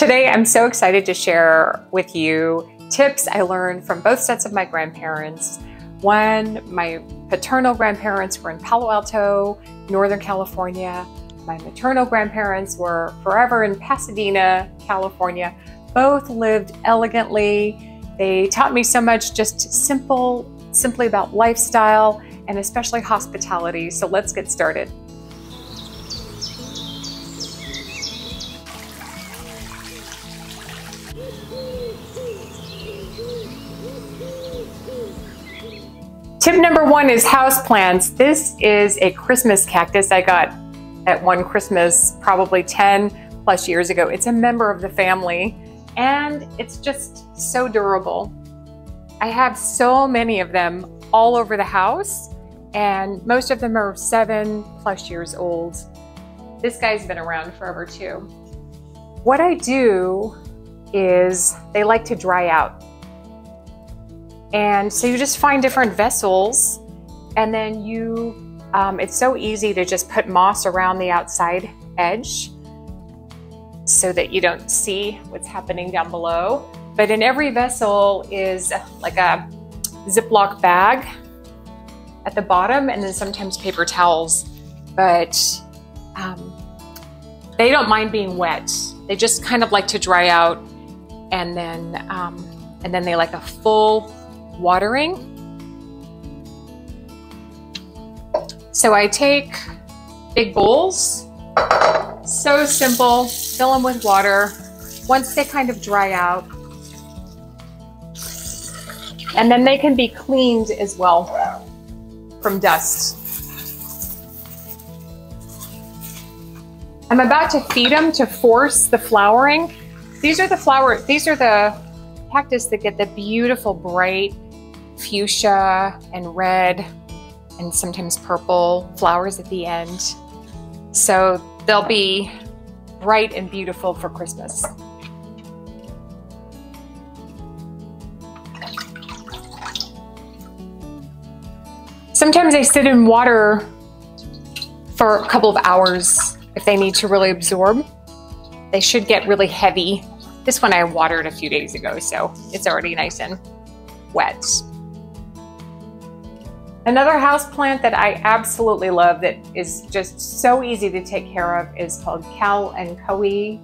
Today, I'm so excited to share with you tips I learned from both sets of my grandparents. One, my paternal grandparents were in Palo Alto, Northern California. My maternal grandparents were forever in Pasadena, California. Both lived elegantly. They taught me so much just simply about lifestyle and especially hospitality. So let's get started. Tip number one is houseplants. This is a Christmas cactus I got at one Christmas, probably 10 plus years ago. It's a member of the family and it's just so durable. I have so many of them all over the house and most of them are 7+ years old. This guy's been around forever too. What I do is they like to dry out. And so you just find different vessels and then you, it's so easy to just put moss around the outside edge so that you don't see what's happening down below. But in every vessel is like a Ziploc bag at the bottom and then sometimes paper towels. But they don't mind being wet. They just kind of like to dry out and then they like a full watering. So I take big bowls, so simple, fill them with water once they kind of dry out. And then they can be cleaned as well from dust. I'm about to feed them to force the flowering. These are the cactus that get the beautiful bright fuchsia and red and sometimes purple flowers at the end. So they'll be bright and beautiful for Christmas. Sometimes they sit in water for a couple of hours if they need to really absorb. They should get really heavy. This one I watered a few days ago, so it's already nice and wet. Another houseplant that I absolutely love that is just so easy to take care of is called Cal and Coe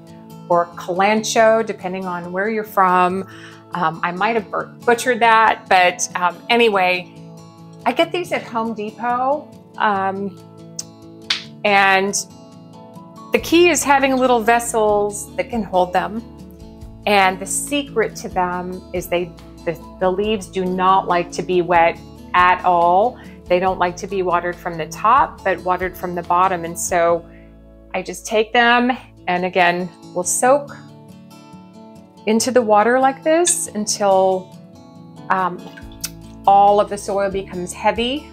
or Calancho, depending on where you're from. I might have butchered that, but anyway, I get these at Home Depot. And the key is having little vessels that can hold them. And the secret to them is the leaves do not like to be wet at all. They don't like to be watered from the top, but watered from the bottom. And so I just take them and again, we'll soak into the water like this until all of the soil becomes heavy.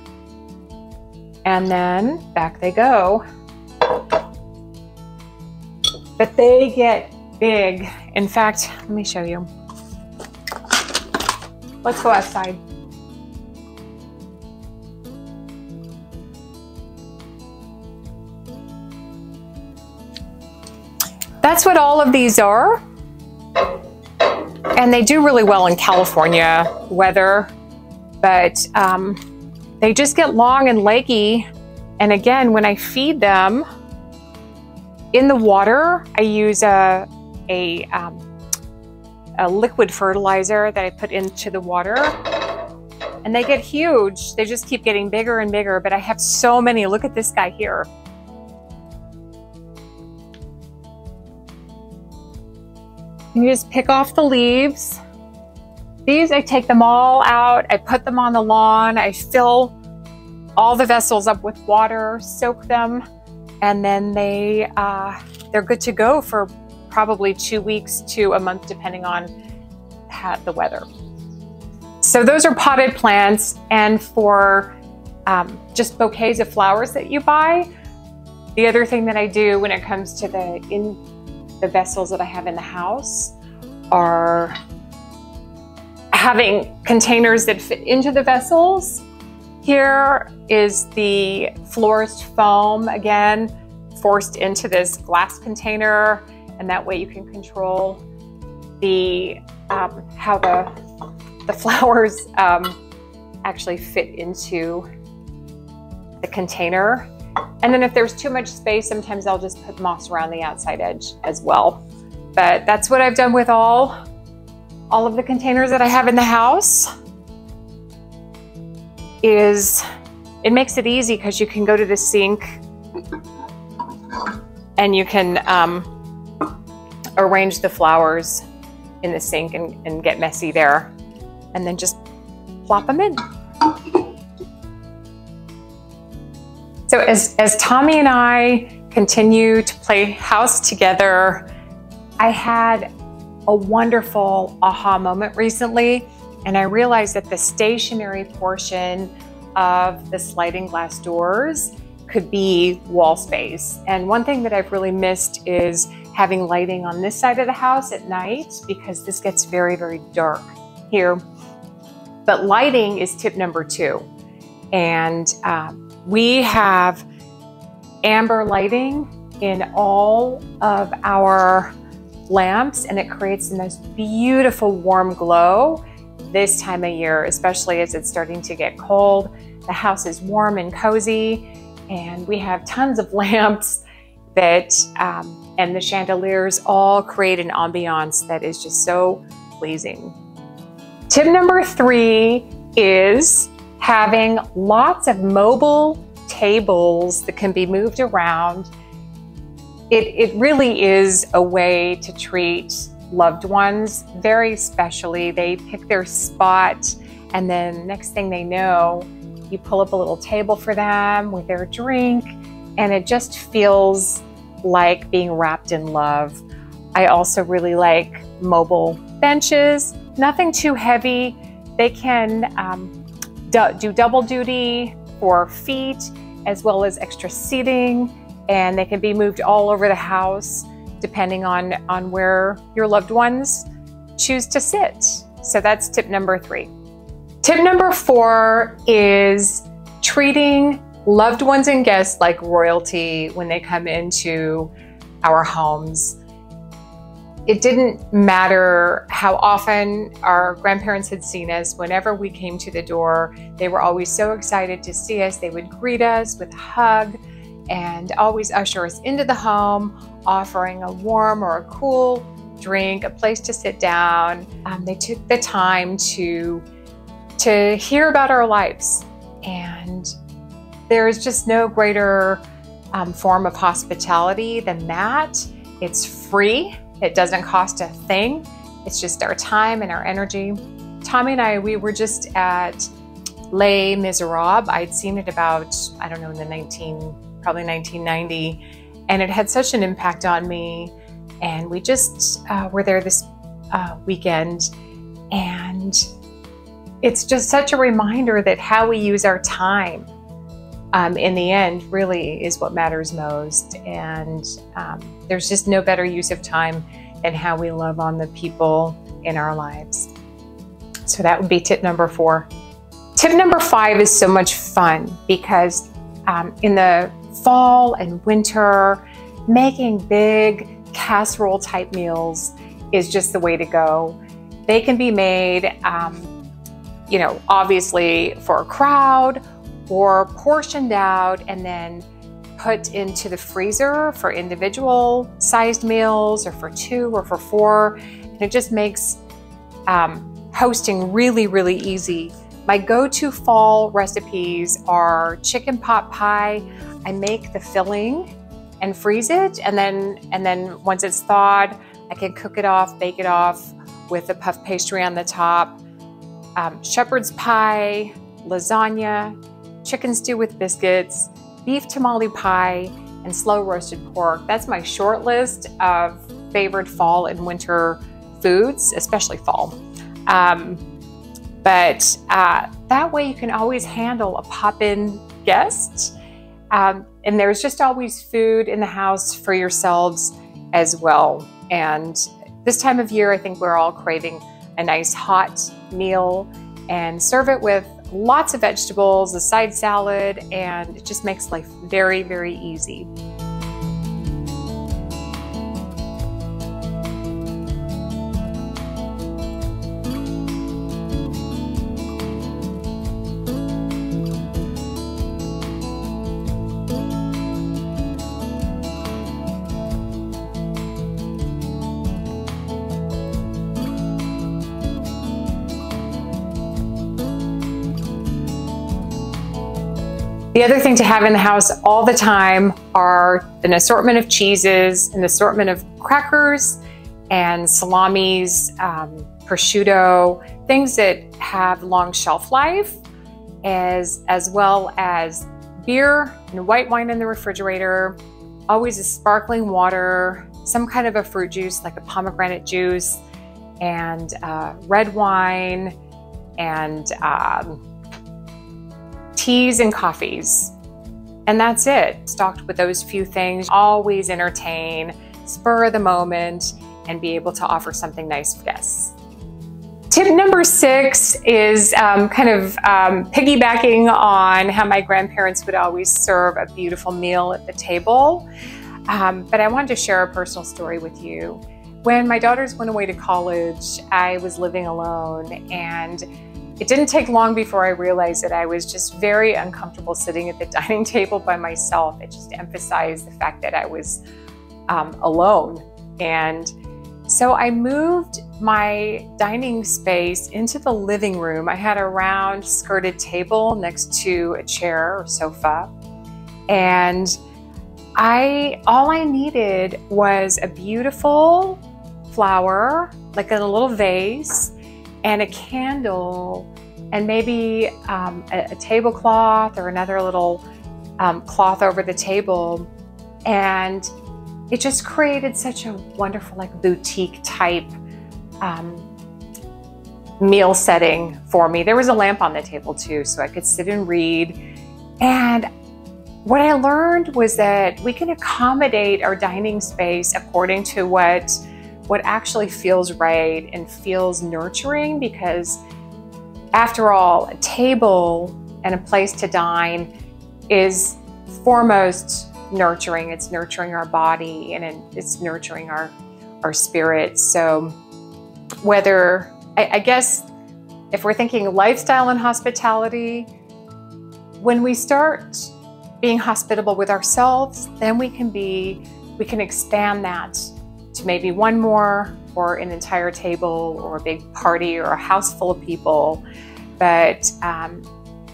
And then back they go. But they get big. In fact, let me show you. Let's go outside. That's what all of these are. And they do really well in California weather, but they just get long and leggy. And again, when I feed them in the water, I use a liquid fertilizer that I put into the water and they get huge. They just keep getting bigger and bigger, but I have so many. Look at this guy here. You just pick off the leaves. These, I take them all out. I put them on the lawn. I fill all the vessels up with water, soak them, and then they're good to go for probably 2 weeks to a month, depending on the weather. So those are potted plants. And for just bouquets of flowers that you buy, the other thing that I do when it comes to the vessels that I have in the house are having containers that fit into the vessels. Here is the florist foam, again, forced into this glass container. and that way you can control the how the flowers actually fit into the container. And then if there's too much space, sometimes I'll just put moss around the outside edge as well. But that's what I've done with all of the containers that I have in the house. It makes it easy because you can go to the sink and you can arrange the flowers in the sink and get messy there. And then just plop them in. So as Tommy and I continue to play house together, I had a wonderful aha moment recently, and I realized that the stationary portion of the sliding glass doors could be wall space. And one thing that I've really missed is having lighting on this side of the house at night, because this gets very, very dark here. But lighting is tip number 2. And we have amber lighting in all of our lamps, and it creates the most beautiful warm glow this time of year, especially as it's starting to get cold. The house is warm and cozy, and we have tons of lamps that, and the chandeliers all create an ambiance that is just so pleasing. Tip number 3 is having lots of mobile tables that can be moved around. It really is a way to treat loved ones very specially. They pick their spot, and then next thing they know, you pull up a little table for them with their drink, and it just feels like being wrapped in love. I also really like mobile benches, nothing too heavy. They can do double duty for feet as well as extra seating, and they can be moved all over the house depending on where your loved ones choose to sit. So that's tip number 3. Tip number 4 is treating loved ones and guests like royalty when they come into our homes. It didn't matter how often our grandparents had seen us. Whenever we came to the door, they were always so excited to see us. They would greet us with a hug and always usher us into the home, offering a warm or a cool drink, a place to sit down. They took the time to hear about our lives, and there is just no greater form of hospitality than that. It's free. It doesn't cost a thing. It's just our time and our energy. Tommy and I, we were just at Les Miserables. I'd seen it about, I don't know, in the probably 1990, and it had such an impact on me. And we just were there this weekend, and it's just such a reminder that how we use our time in the end really is what matters most. And there's just no better use of time than how we love on the people in our lives. So that would be tip number 4. Tip number 5 is so much fun because in the fall and winter, making big casserole type meals is just the way to go. They can be made, you know, obviously for a crowd, or portioned out and then put into the freezer for individual sized meals, or for 2 or for 4. And it just makes hosting really, really easy. My go-to fall recipes are chicken pot pie. I make the filling and freeze it, and then once it's thawed, I can cook it off, bake it off with a puff pastry on the top. Shepherd's pie, lasagna, chicken stew with biscuits, beef tamale pie, and slow roasted pork. That's my short list of favorite fall and winter foods, especially fall. But that way you can always handle a pop-in guest. And there's just always food in the house for yourselves as well. And this time of year, I think we're all craving a nice hot meal, and serve it with lots of vegetables, a side salad, and it just makes life very, very easy. The other thing to have in the house all the time are an assortment of cheeses, an assortment of crackers and salamis, prosciutto, things that have long shelf life, as well as beer and white wine in the refrigerator, always a sparkling water, some kind of a fruit juice like a pomegranate juice, and red wine, and teas and coffees. And that's it. Stocked with those few things. Always entertain, spur of the moment, and be able to offer something nice for guests. Tip number 6 is piggybacking on how my grandparents would always serve a beautiful meal at the table. But I wanted to share a personal story with you. When my daughters went away to college, I was living alone, and it didn't take long before I realized that I was just very uncomfortable sitting at the dining table by myself. It just emphasized the fact that I was alone. And so I moved my dining space into the living room. I had a round skirted table next to a chair or sofa, and all I needed was a beautiful flower, like in a little vase, and a candle, and maybe a tablecloth or another little cloth over the table. And it just created such a wonderful, like, boutique type meal setting for me. There was a lamp on the table too, so I could sit and read. And what I learned was that we can accommodate our dining space according to what actually feels right and feels nurturing, because after all, a table and a place to dine is foremost nurturing. It's nurturing our body, and it's nurturing our spirit. So whether, I guess, if we're thinking lifestyle and hospitality, when we start being hospitable with ourselves, then we can expand that to maybe one more or an entire table or a big party or a house full of people. But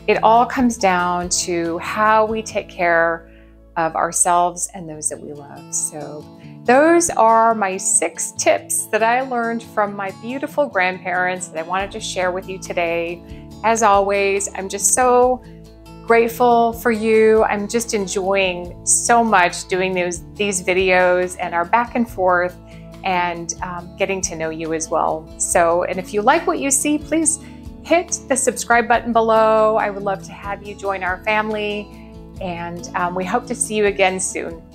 it all comes down to how we take care of ourselves and those that we love. So those are my 6 tips that I learned from my beautiful grandparents that I wanted to share with you today. As always, I'm just so grateful for you. I'm just enjoying so much doing these videos and our back and forth, and getting to know you as well. So, and if you like what you see, please hit the subscribe button below. I would love to have you join our family. And we hope to see you again soon.